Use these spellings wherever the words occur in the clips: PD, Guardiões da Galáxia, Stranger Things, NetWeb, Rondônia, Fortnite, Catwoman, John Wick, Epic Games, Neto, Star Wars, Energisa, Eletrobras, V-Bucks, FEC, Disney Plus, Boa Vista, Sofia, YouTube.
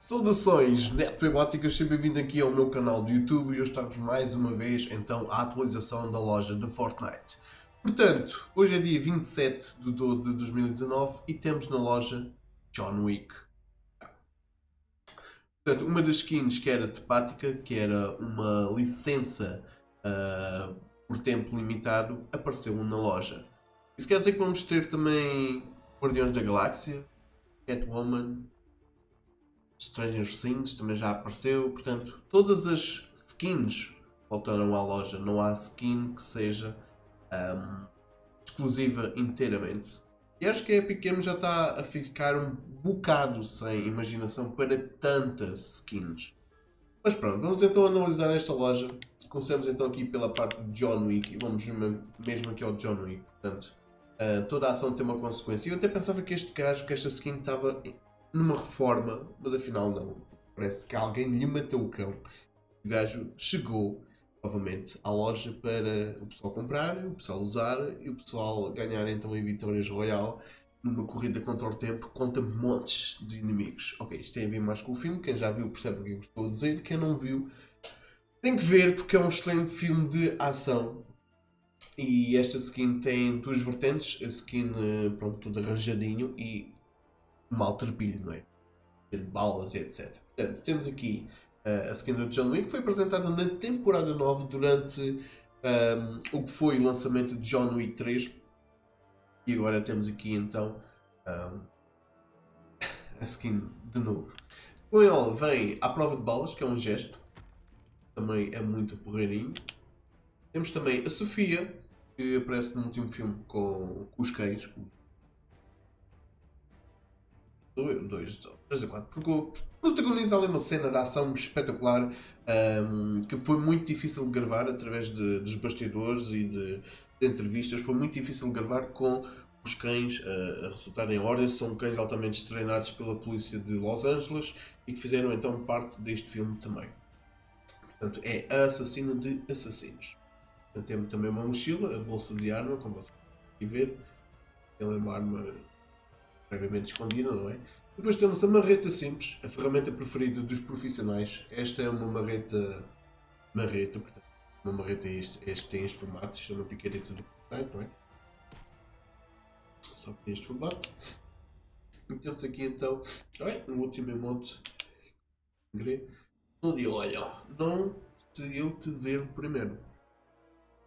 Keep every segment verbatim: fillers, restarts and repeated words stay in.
Saudações Neto e Bóticas, seja bem-vindo aqui ao meu canal do YouTube e hoje trago-vos mais uma vez então a atualização da loja de Fortnite. Portanto, hoje é dia vinte e sete de doze de dois mil e dezanove e temos na loja John Wick. Portanto, uma das skins que era temática, que era uma licença uh, por tempo limitado, apareceu na loja. Isso quer dizer que vamos ter também Guardiões da Galáxia, Catwoman, Stranger Things também já apareceu. Portanto, todas as skins voltaram à loja. Não há skin que seja um, exclusiva inteiramente. E acho que a Epic Games já está a ficar um bocado sem imaginação para tantas skins. Mas pronto, vamos então analisar esta loja. Começamos então aqui pela parte de John Wick e vamos mesmo aqui ao John Wick. Portanto, uh, toda a ação tem uma consequência. Eu até pensava que este gajo, que esta skin estava numa reforma, mas afinal não. Parece que alguém lhe matou o cão. O gajo chegou novamente à loja para o pessoal comprar, o pessoal usar e o pessoal ganhar então em vitórias royal numa corrida contra o tempo contra montes de inimigos. Ok, isto tem a ver mais com o filme. Quem já viu percebe o que eu estou a dizer. Quem não viu tem que ver, porque é um excelente filme de ação. E esta skin tem duas vertentes. A skin, pronto, tudo arranjadinho e maltrapilho, não é? De balas e etcétera. Portanto, temos aqui uh, a skin do John Wick, que foi apresentada na temporada nove durante um, o que foi o lançamento de John Wick três. E agora temos aqui então um, a skin de novo. Com ela vem à prova de balas, que é um gesto. Também é muito porreirinho. Temos também a Sofia, que aparece no último filme com, com os cães. Com dois, três, quatro, porque protagoniza ali uma cena de ação espetacular um, que foi muito difícil de gravar através de, dos bastidores e de, de entrevistas. Foi muito difícil de gravar com os cães uh, a resultarem em ordens. São cães altamente treinados pela polícia de Los Angeles e que fizeram então parte deste filme também. Portanto, é a assassina de assassinos. Portanto, temos também uma mochila, a bolsa de arma, como vocês podem ver. Ela é uma arma previamente escondida, não é? Depois temos a marreta simples, a ferramenta preferida dos profissionais. Esta é uma marreta, marreta, portanto, uma marreta este, este tem este formato, isto é uma picareta do Fortnite, não é? Só que tem este formato. E temos aqui então, ai, um último emote. Não digo, olha, não se eu te ver primeiro.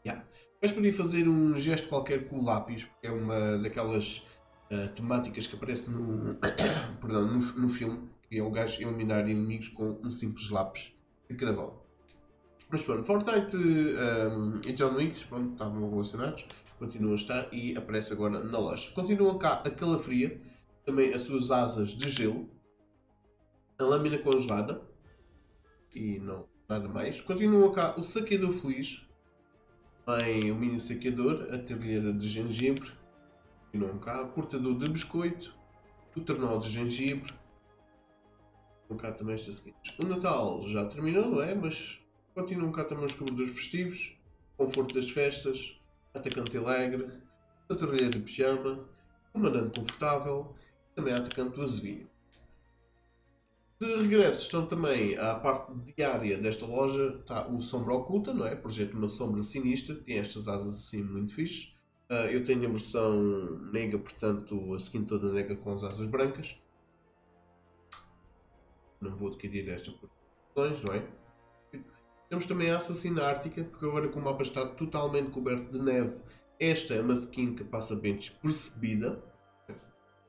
Yeah. Mas podia fazer um gesto qualquer com o lápis, porque é uma daquelas Uh, temáticas que aparece no, perdão, no, no filme, que é o gajo eliminar inimigos com um simples lápis de carnaval. Mas pronto, Fortnite um, e John Wick, pronto, estavam relacionados, continuam a estar e aparece agora na loja. Continua cá a calafria, também as suas asas de gelo, a lâmina congelada e não nada mais. Continua cá o saqueador feliz, bem, o mini saqueador, a trilheira de gengibre. Continuam cá, o cortador de biscoito, o tornal de gengibre. Continuam cá também estas seguintes. O Natal já terminou, não é? Mas continuam cá também os cobradores festivos, o conforto das festas, atacante alegre, a torreira de pijama, o comandante confortável e também a atacante do azevinho. De regresso estão também à parte diária desta loja, está o Sombra Oculta, não é? Projeto uma sombra sinistra, tem estas asas assim muito fixe. Uh, eu tenho a versão negra, portanto a skin toda negra com as asas brancas. Não vou adquirir esta por opções, não é? Temos também a assassina ártica, porque agora que o mapa está totalmente coberto de neve, esta é uma skin que passa bem despercebida.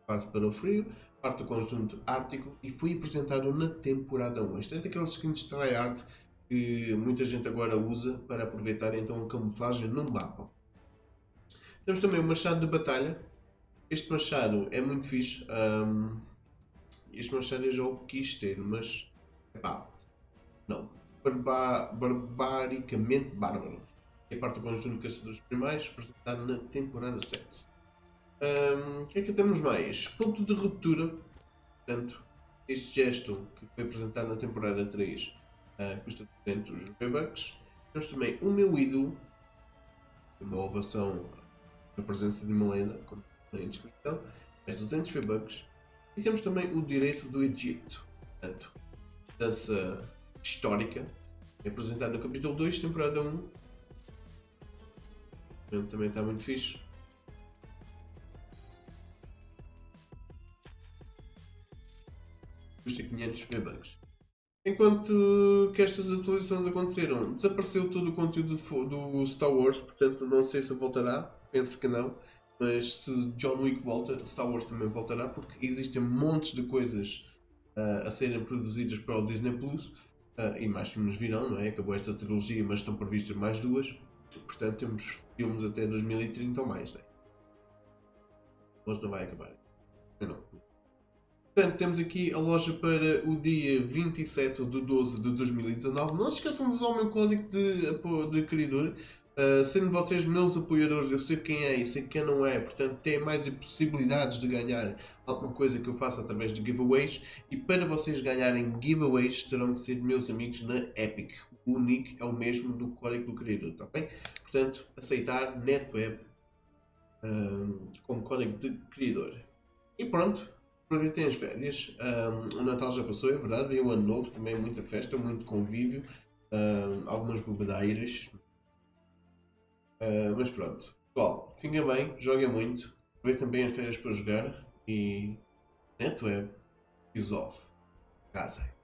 Parte para o frio, parte do conjunto ártico e foi apresentado na temporada um. Esta é daquelas skins tryhard que muita gente agora usa para aproveitar então a camuflagem no mapa. Temos também o machado de batalha. Este machado é muito fixe. Um, este machado eu já o quis ter, mas epá, não. Barba, barbaricamente bárbaro. É parte do conjunto de caçadores primais, apresentado na temporada sete. O um, que é que temos mais? Ponto de ruptura. Portanto, este gesto que foi apresentado na temporada três uh, custa duzentos V-Bucks. Temos também o meu ídolo. Uma ovação na presença de uma lenda, como na descrição, mais duzentos V-Bucks. E temos também o direito do Egito. Portanto, dança histórica é apresentada no capítulo dois, temporada um. Ele também está muito fixe. Custa quinhentos V-Bucks. Enquanto que estas atualizações aconteceram, desapareceu todo o conteúdo do Star Wars, portanto não sei se voltará, penso que não, mas se John Wick volta, Star Wars também voltará, porque existem montes de coisas uh, a serem produzidas para o Disney Plus, uh, e mais filmes virão, não é? Acabou esta trilogia, mas estão previstas mais duas, portanto temos filmes até dois mil e trinta ou mais, não é? Mas não vai acabar, eu não. Portanto, temos aqui a loja para o dia vinte e sete de doze de dois mil e dezanove. Não se esqueçam de usar o meu código de, de criador. Uh, sendo vocês meus apoiadores, eu sei quem é e sei quem não é. Portanto, têm mais possibilidades de ganhar alguma coisa que eu faça através de giveaways. E para vocês ganharem giveaways, terão de ser meus amigos na Epic. O nick é o mesmo do código do criador, tá bem? Portanto, aceitar NetWeb uh, como código de criador. E pronto. Aproveitem as férias, um, o Natal já passou, é verdade, veio o Ano Novo, também muita festa, muito convívio, um, algumas bobadeiras, uh, mas pronto. Pessoal, fiquem bem, joguem muito, aproveitem bem as férias para jogar e NetWeb resolve, casem.